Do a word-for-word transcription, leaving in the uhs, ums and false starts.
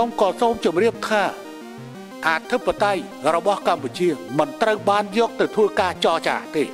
ยอมก่อโจมจุ่มเรียบค่าอาธิปไตยระบอบกัมพูชีมันตระบานยกแต่ทุกการจ่อจ่าตี